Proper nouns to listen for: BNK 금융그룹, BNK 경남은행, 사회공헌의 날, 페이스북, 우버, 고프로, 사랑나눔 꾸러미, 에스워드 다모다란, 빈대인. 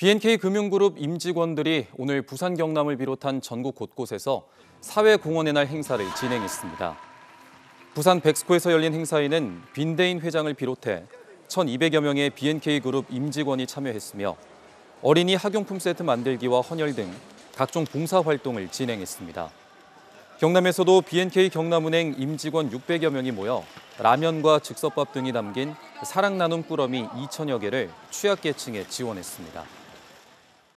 BNK 금융그룹 임직원들이 오늘 부산 경남을 비롯한 전국 곳곳에서 사회공헌의 날 행사를 진행했습니다. 부산 백스코에서 열린 행사에는 빈대인 회장을 비롯해 1,200여 명의 BNK 그룹 임직원이 참여했으며 어린이 학용품 세트 만들기와 헌혈 등 각종 봉사활동을 진행했습니다. 경남에서도 BNK 경남은행 임직원 600여 명이 모여 라면과 즉석밥 등이 담긴 사랑 나눔 꾸러미 2,000여 개를 취약계층에 지원했습니다.